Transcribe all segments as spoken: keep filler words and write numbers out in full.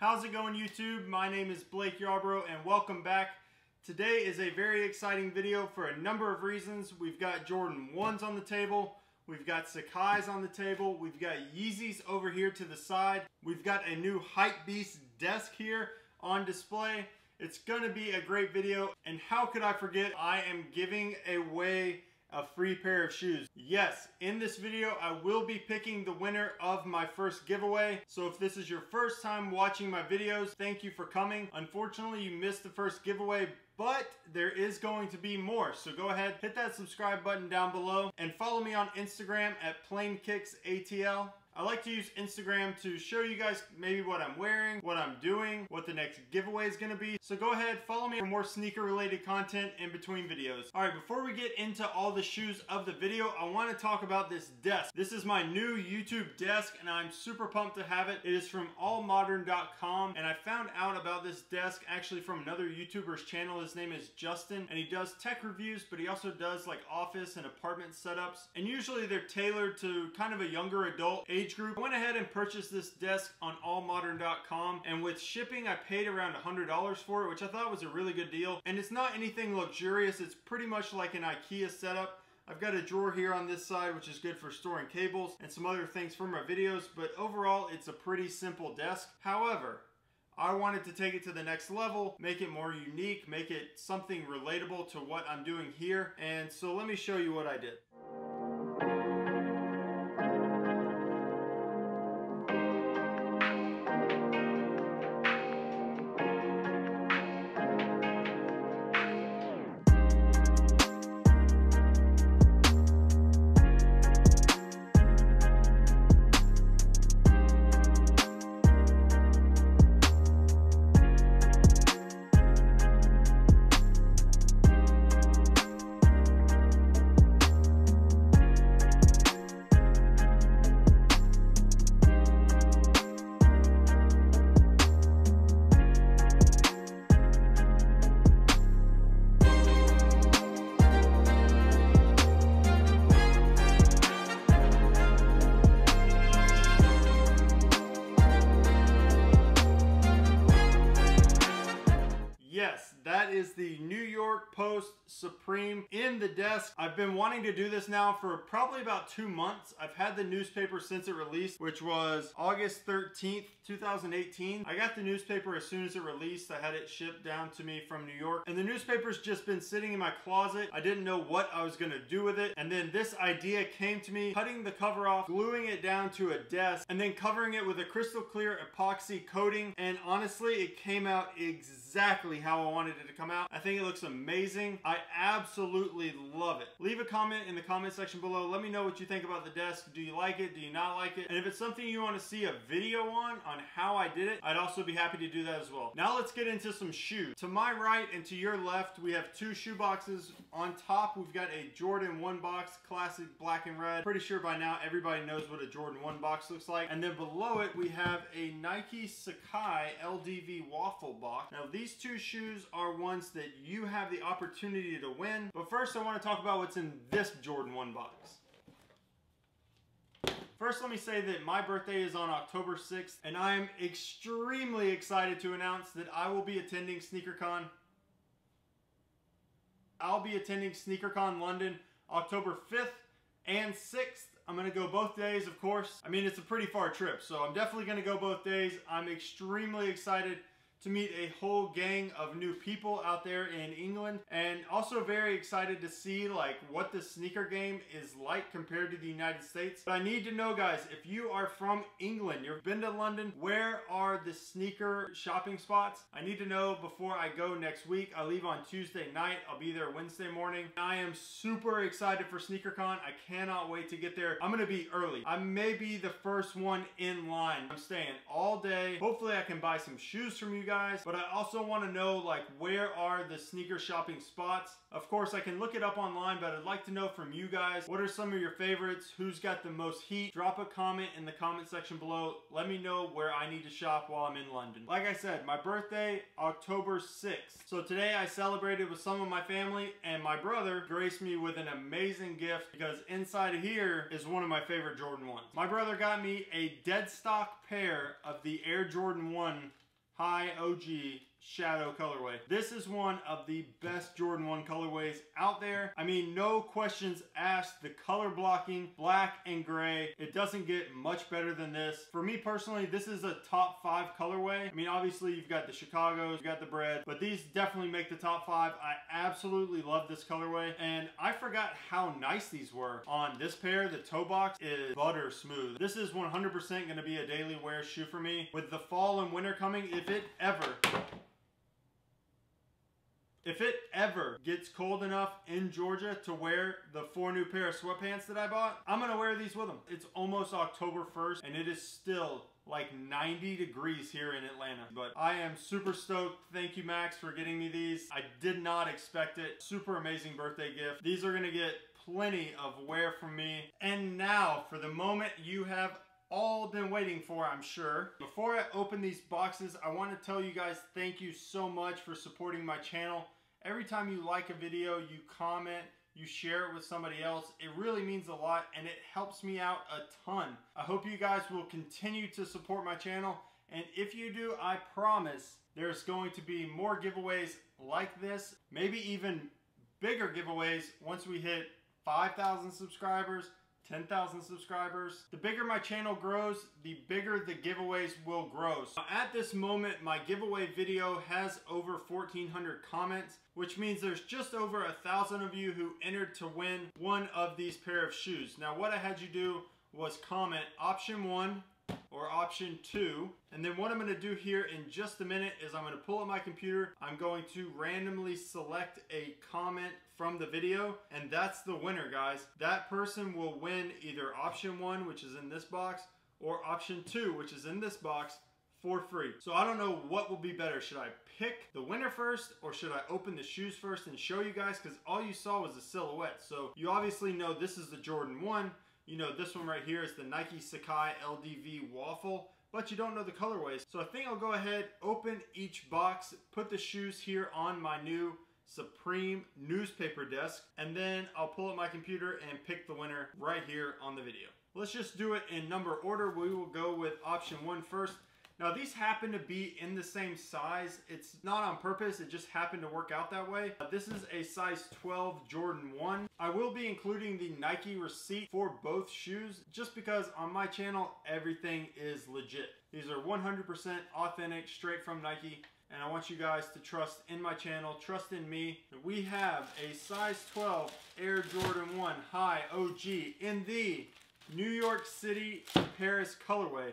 How's it going, YouTube? My name is Blake Yarbrough and welcome back. Today is a very exciting video for a number of reasons. We've got Jordan ones on the table, we've got Sacai's on the table, we've got Yeezys over here to the side, we've got a new HYPEBEAST desk here on display. It's going to be a great video, and how could I forget, I am giving away a free pair of shoes. Yes, in this video I will be picking the winner of my first giveaway. So if this is your first time watching my videos, thank you for coming. Unfortunately, you missed the first giveaway, but there is going to be more. So go ahead, hit that subscribe button down below and follow me on Instagram at Plane Kicks A T L. I like to use Instagram to show you guys maybe what I'm wearing, what I'm doing, what the next giveaway is going to be. So go ahead, follow me for more sneaker related content in between videos. Alright, before we get into all the shoes of the video, I want to talk about this desk. This is my new YouTube desk and I'm super pumped to have it. It is from all modern dot com, and I found out about this desk actually from another YouTuber's channel. His name is Justin, and he does tech reviews, but he also does like office and apartment setups, and usually they're tailored to kind of a younger adult age group. I went ahead and purchased this desk on all modern dot com, and with shipping I paid around one hundred dollars for it, which I thought was a really good deal. And it's not anything luxurious, it's pretty much like an IKEA setup. I've got a drawer here on this side which is good for storing cables and some other things for my videos, but overall it's a pretty simple desk. However, I wanted to take it to the next level, make it more unique, make it something relatable to what I'm doing here, and so let me show you what I did. That is the New York Post Supreme in the desk. I've been wanting to do this now for probably about two months. I've had the newspaper since it released, which was August thirteenth, two thousand eighteen. I got the newspaper as soon as it released. I had it shipped down to me from New York, and the newspaper's just been sitting in my closet. I didn't know what I was going to do with it, and then this idea came to me: cutting the cover off, gluing it down to a desk, and then covering it with a crystal clear epoxy coating. And honestly, it came out exactly how I wanted it to come out. I think it looks amazing. I absolutely love it. Leave a comment in the comment section below. Let me know what you think about the desk. Do you like it? Do you not like it? And if it's something you want to see a video on, on how I did it, I'd also be happy to do that as well. Now let's get into some shoes. To my right and to your left, we have two shoe boxes. On top, we've got a Jordan one box, classic black and red. Pretty sure by now everybody knows what a Jordan one box looks like. And then below it, we have a Nike Sacai L D V waffle box. Now these two shoes are ones that you have the opportunity to win. But first I want to talk about what's in this Jordan one box. First, let me say that my birthday is on October sixth, and I am extremely excited to announce that I will be attending SneakerCon. I'll be attending SneakerCon London October fifth and sixth. I'm going to go both days, of course. I mean, it's a pretty far trip, so I'm definitely going to go both days. I'm extremely excited to meet a whole gang of new people out there in England, and also very excited to see like what the sneaker game is like compared to the United States. But I need to know, guys, if you are from England, you've been to London, where are the sneaker shopping spots? I need to know before I go next week. I leave on Tuesday night, I'll be there Wednesday morning. I am super excited for SneakerCon. I cannot wait to get there. I'm gonna be early. I may be the first one in line. I'm staying all day. Hopefully I can buy some shoes from you guys guys but I also want to know, like, where are the sneaker shopping spots? Of course I can look it up online, but I'd like to know from you guys, what are some of your favorites? Who's got the most heat? Drop a comment in the comment section below. Let me know where I need to shop while I'm in London. Like I said, my birthday October sixth, so today I celebrated with some of my family, and my brother graced me with an amazing gift, because inside of here is one of my favorite Jordan ones. My brother got me a dead stock pair of the Air Jordan one High O G Shadow colorway. This is one of the best Jordan one colorways out there. I mean, no questions asked. The color blocking, black and gray, it doesn't get much better than this. For me personally, this is a top five colorway. I mean, obviously you've got the Chicago's, you've got the bread, but these definitely make the top five. I absolutely love this colorway, and I forgot how nice these were on this pair. The toe box is butter smooth. This is one hundred percent gonna be a daily wear shoe for me. With the fall and winter coming, if it ever If it ever gets cold enough in Georgia to wear the four new pair of sweatpants that I bought, I'm gonna wear these with them. It's almost October first and it is still like ninety degrees here in Atlanta. But I am super stoked. Thank you, Max, for getting me these. I did not expect it. Super amazing birthday gift. These are gonna get plenty of wear from me. And now for the moment you have all been waiting for, I'm sure. Before I open these boxes, I want to tell you guys thank you so much for supporting my channel. Every time you like a video, you comment, you share it with somebody else, it really means a lot and it helps me out a ton. I hope you guys will continue to support my channel, and if you do, I promise there's going to be more giveaways like this, maybe even bigger giveaways once we hit five thousand subscribers, ten thousand subscribers. The bigger my channel grows, the bigger the giveaways will grow. So at this moment, my giveaway video has over fourteen hundred comments, which means there's just over a thousand of you who entered to win one of these pair of shoes. Now, what I had you do was comment option one or option two. And then what I'm gonna do here in just a minute is I'm gonna pull up my computer. I'm going to randomly select a comment from the video, and that's the winner, guys. That person will win either option one, which is in this box, or option two, which is in this box, for free. So I don't know what will be better. Should I pick the winner first, or should I open the shoes first and show you guys? Because all you saw was the silhouette. So you obviously know this is the Jordan one. You know, this one right here is the Nike Sacai L D V Waffle, but you don't know the colorways. So I think I'll go ahead, open each box, put the shoes here on my new Supreme newspaper desk, and then I'll pull up my computer and pick the winner right here on the video. Let's just do it in number order. We will go with option one first. Now, these happen to be in the same size. It's not on purpose, it just happened to work out that way. This is a size twelve Jordan one. I will be including the Nike receipt for both shoes just because on my channel, everything is legit. These are one hundred percent authentic, straight from Nike. And I want you guys to trust in my channel, trust in me. We have a size twelve Air Jordan one High O G in the New York City Paris colorway.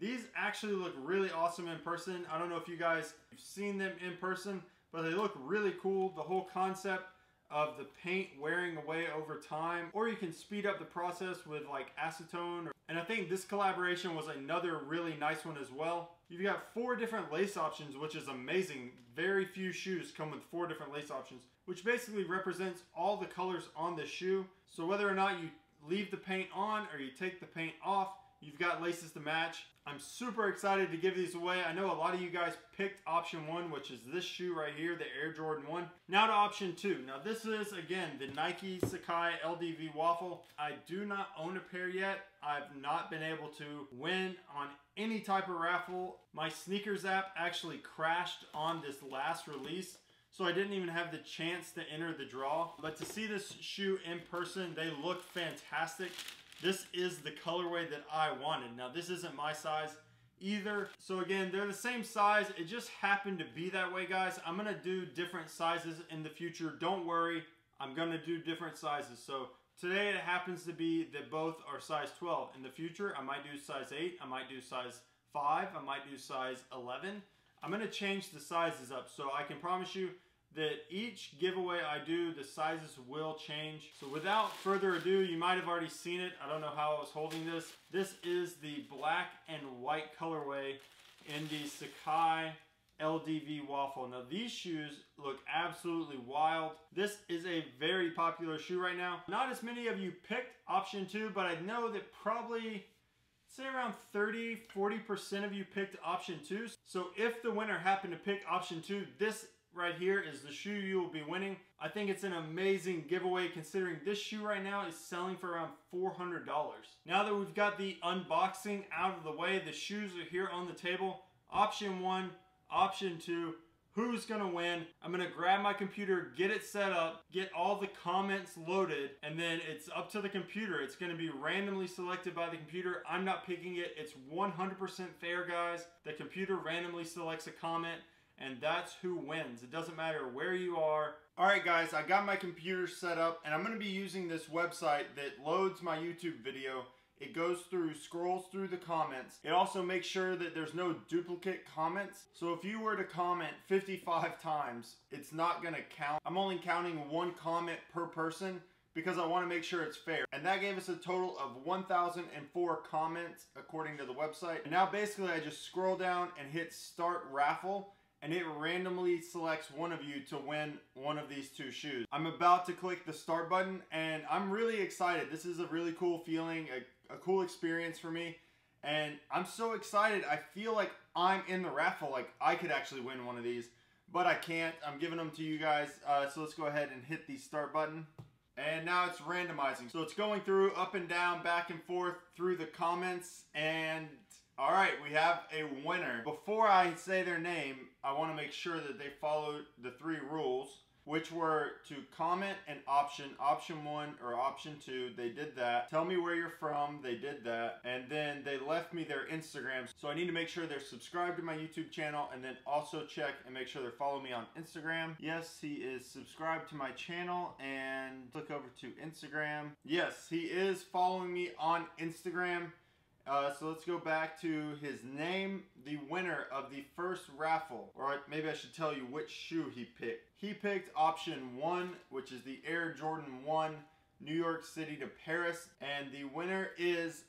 These actually look really awesome in person. I don't know if you guys have seen them in person, but they look really cool. The whole concept of the paint wearing away over time, or you can speed up the process with like acetone. And I think this collaboration was another really nice one as well. You've got four different lace options, which is amazing. Very few shoes come with four different lace options, which basically represents all the colors on the shoe. So whether or not you leave the paint on or you take the paint off, you've got laces to match. I'm super excited to give these away. I know a lot of you guys picked option one, which is this shoe right here, the Air Jordan one. Now to option two. Now this is, again, the Nike Sacai L D V Waffle. I do not own a pair yet. I've not been able to win on any type of raffle. My sneakers app actually crashed on this last release, so I didn't even have the chance to enter the draw. But to see this shoe in person, they look fantastic. This is the colorway that I wanted. Now, this isn't my size either. So again, they're the same size. It just happened to be that way, guys. I'm gonna do different sizes in the future. Don't worry, I'm gonna do different sizes. So today it happens to be that both are size twelve. In the future, I might do size eight, I might do size five, I might do size eleven. I'm gonna change the sizes up. So I can promise you that each giveaway I do, the sizes will change. So without further ado, you might have already seen it. I don't know how I was holding this. This is the black and white colorway in the Sacai L D V Waffle. Now these shoes look absolutely wild. This is a very popular shoe right now. Not as many of you picked option two, but I know that probably say around thirty, forty percent of you picked option two. So if the winner happened to pick option two, this right here is the shoe you will be winning. I think it's an amazing giveaway considering this shoe right now is selling for around four hundred dollars. Now that we've got the unboxing out of the way, the shoes are here on the table. Option one, Option two, who's gonna win? I'm gonna grab my computer, get it set up, get all the comments loaded, and then it's up to the computer. It's gonna be randomly selected by the computer. I'm not picking it. It's one hundred percent fair, guys. The computer randomly selects a comment, and that's who wins. It doesn't matter where you are. All right, guys, I got my computer set up, and I'm gonna be using this website that loads my YouTube video. It goes through, scrolls through the comments. It also makes sure that there's no duplicate comments. So if you were to comment fifty-five times, it's not gonna count. I'm only counting one comment per person because I wanna make sure it's fair. And that gave us a total of one thousand four comments according to the website. And now basically I just scroll down and hit start raffle, and it randomly selects one of you to win one of these two shoes. I'm about to click the start button, and I'm really excited. This is a really cool feeling, a, a cool experience for me, and I'm so excited. I feel like I'm in the raffle, like I could actually win one of these, but I can't. I'm giving them to you guys, uh, so let's go ahead and hit the start button. And now it's randomizing. So it's going through, up and down, back and forth, through the comments, and all right, we have a winner. Before I say their name, I want to make sure that they followed the three rules, which were to comment an option, option one or option two, they did that. Tell me where you're from, they did that. And then they left me their Instagrams. So I need to make sure they're subscribed to my YouTube channel, and then also check and make sure they're following me on Instagram. Yes, he is subscribed to my channel, and click over to Instagram. Yes, he is following me on Instagram. Uh, so let's go back to his name. The winner of the first raffle, or maybe I should tell you which shoe he picked. He picked option one, which is the Air Jordan one New York City to Paris, and the winner is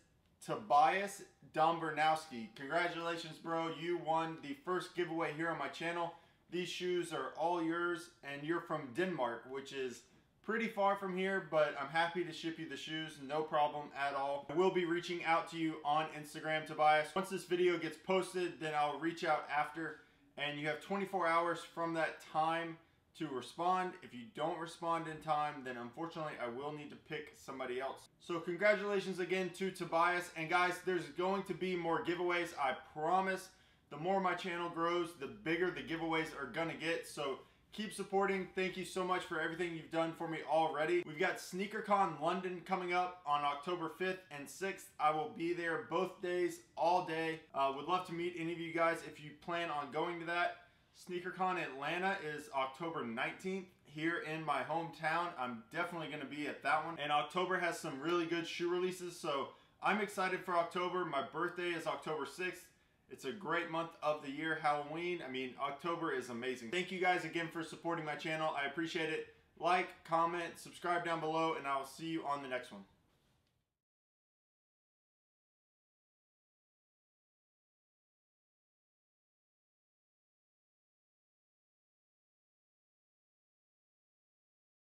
Tobias Dombernowski. Congratulations, bro. You won the first giveaway here on my channel. These shoes are all yours, and you're from Denmark, which is pretty far from here, but I'm happy to ship you the shoes, no problem at all. I will be reaching out to you on Instagram, Tobias. Once this video gets posted, then I'll reach out after, and you have twenty-four hours from that time to respond. If you don't respond in time, then unfortunately I will need to pick somebody else. So congratulations again to Tobias, and guys, there's going to be more giveaways, I promise. The more my channel grows, the bigger the giveaways are gonna get, so keep supporting. Thank you so much for everything you've done for me already. We've got SneakerCon London coming up on October fifth and sixth. I will be there both days, all day. Uh, would love to meet any of you guys if you plan on going to that. SneakerCon Atlanta is October nineteenth here in my hometown. I'm definitely going to be at that one. And October has some really good shoe releases, so I'm excited for October. My birthday is October sixth. It's a great month of the year, Halloween. I mean, October is amazing. Thank you guys again for supporting my channel. I appreciate it. Like, comment, subscribe down below, and I will see you on the next one.